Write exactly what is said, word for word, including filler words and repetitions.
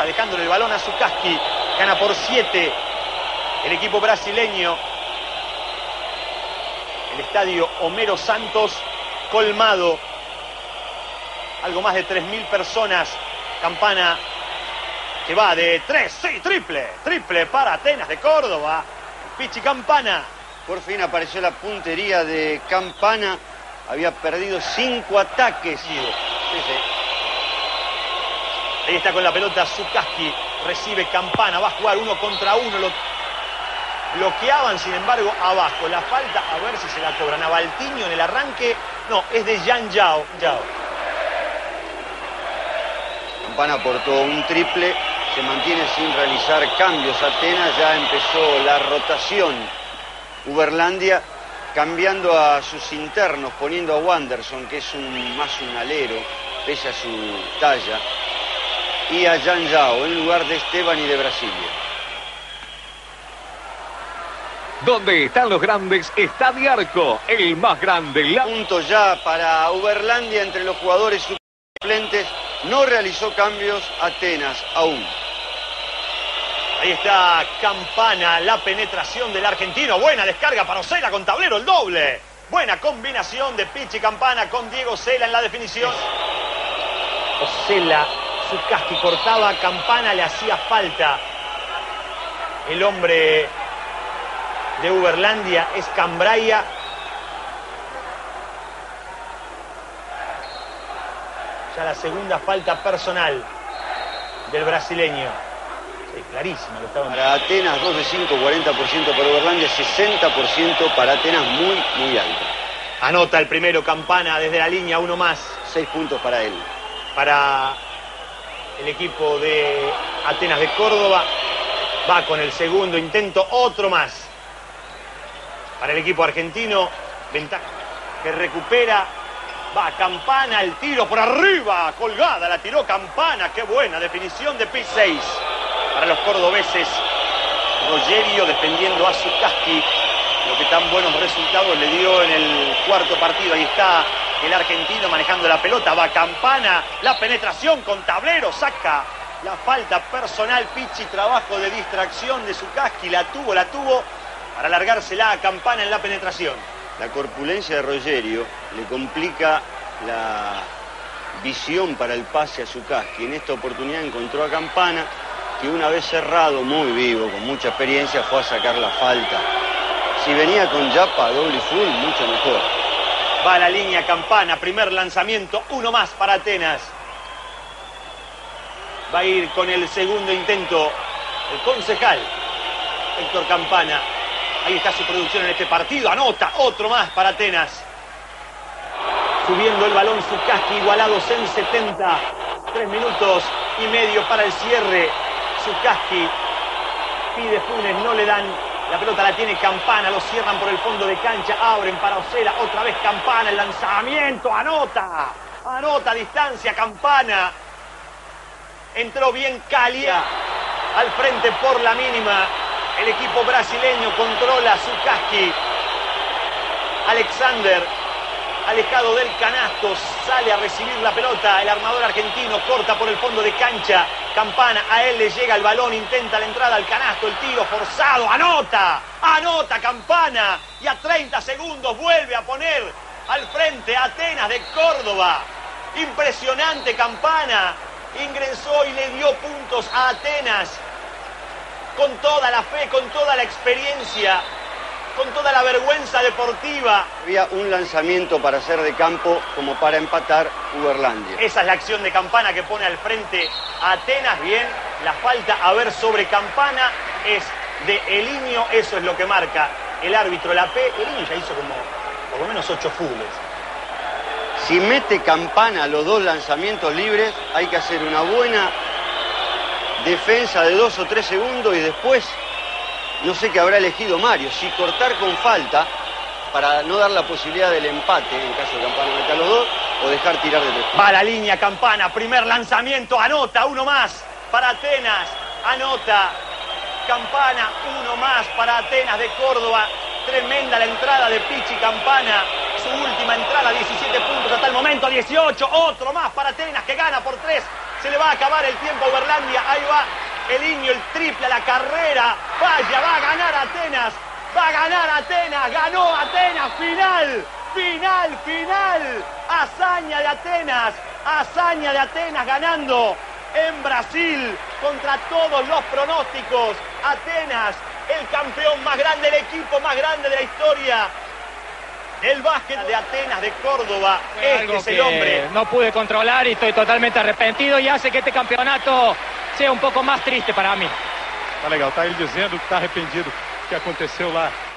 defensa, dejándole el balón a Zukaski. Gana por siete el equipo brasileño. El estadio Homero Santos colmado. Algo más de tres mil personas. Campana que va de tres. Sí, triple. Triple para Atenas de Córdoba. Pichi Campana. Por fin apareció la puntería de Campana. Había perdido cinco ataques. Sí, sí. Ahí está con la pelota Zukaski. Recibe Campana. Va a jugar uno contra uno. Lo bloqueaban, sin embargo, abajo. La falta, a ver si se la cobran. A Baltiño en el arranque. No, es de Jan Yao. Yao. Campana aportó un triple. Se mantiene sin realizar cambios. Atenas ya empezó la rotación. Uberlandia cambiando a sus internos, poniendo a Wanderson, que es un, más un alero, pese a su talla, y a Jan Yao en lugar de Esteban y de Brasilia. Donde están los grandes está Diarco, el más grande. La... Punto ya para Uberlandia entre los jugadores suplentes. No realizó cambios Atenas aún. Ahí está Campana, la penetración del argentino. Buena descarga para Osella con tablero, el doble. Buena combinación de Pichi Campana con Diego Osella en la definición. Osella, Zukaski cortaba, Campana le hacía falta. El hombre de Uberlandia es Cambraia. Ya la segunda falta personal del brasileño. Sí, clarísimo, lo estaban... Para Atenas, dos de cinco, cuarenta por ciento para Uberlandia, sesenta por ciento para Atenas, muy, muy alto. Anota el primero Campana desde la línea, uno más. Seis puntos para él. Para el equipo de Atenas de Córdoba, va con el segundo intento, otro más. Para el equipo argentino, ventaja que recupera, va Campana, el tiro por arriba, colgada, la tiró Campana, qué buena definición de P seis. Para los cordobeses, Rogerio defendiendo a Zukaski, lo que tan buenos resultados le dio en el cuarto partido. Ahí está el argentino manejando la pelota, va Campana, la penetración con tablero, saca la falta personal, Pichi, trabajo de distracción de Zukaski, la tuvo, la tuvo, para largársela a Campana en la penetración. La corpulencia de Rogerio le complica la visión para el pase a Zukaski. En esta oportunidad encontró a Campana, que una vez cerrado, muy vivo, con mucha experiencia, fue a sacar la falta. Si venía con Yapa, doble full, mucho mejor. Va a la línea Campana, primer lanzamiento, uno más para Atenas. Va a ir con el segundo intento el concejal Héctor Campana. Ahí está su producción en este partido, anota otro más para Atenas. Subiendo el balón Zukaski, igualados en setenta, tres minutos y medio para el cierre. Zukaski pide Funes, no le dan, la pelota la tiene Campana, lo cierran por el fondo de cancha, abren para Osella, otra vez Campana, el lanzamiento, anota, anota a distancia Campana. Entró bien Calia, al frente por la mínima, el equipo brasileño controla Zukaski. Alexander, alejado del canasto, sale a recibir la pelota, el armador argentino corta por el fondo de cancha. Campana, a él le llega el balón, intenta la entrada al canasto, el tiro forzado, anota, anota Campana, y a treinta segundos vuelve a poner al frente Atenas de Córdoba. Impresionante Campana, ingresó y le dio puntos a Atenas, con toda la fe, con toda la experiencia, con toda la vergüenza deportiva. Había un lanzamiento para hacer de campo como para empatar Uberlandia. Esa es la acción de Campana que pone al frente a Atenas. Bien, la falta a ver sobre Campana es de Elínio, eso es lo que marca el árbitro, la P. Elínio ya hizo como por lo menos ocho fules. Si mete Campana los dos lanzamientos libres, hay que hacer una buena defensa de dos o tres segundos y después... No sé qué habrá elegido Mario, si cortar con falta para no dar la posibilidad del empate en caso de Campana meter los dos o dejar tirar de tres. Va a la línea Campana, primer lanzamiento, anota, uno más para Atenas, anota Campana, uno más para Atenas de Córdoba. Tremenda la entrada de Pichi Campana, su última entrada, diecisiete puntos hasta el momento, dieciocho, otro más para Atenas que gana por tres Se le va a acabar el tiempo a Uberlandia. Ahí va Elínio, el triple a la carrera. Vaya, va a ganar Atenas. Va a ganar Atenas. Ganó Atenas. Final. Final, final. Hazaña de Atenas. Hazaña de Atenas ganando en Brasil contra todos los pronósticos. Atenas, el campeón más grande, el equipo más grande de la historia. El básquet de Atenas de Córdoba, este es el hombre. No pude controlar y estoy totalmente arrepentido y hace que este campeonato sea un poco más triste para mí. Está legal, está él dizendo que está arrependido que aconteceu lá.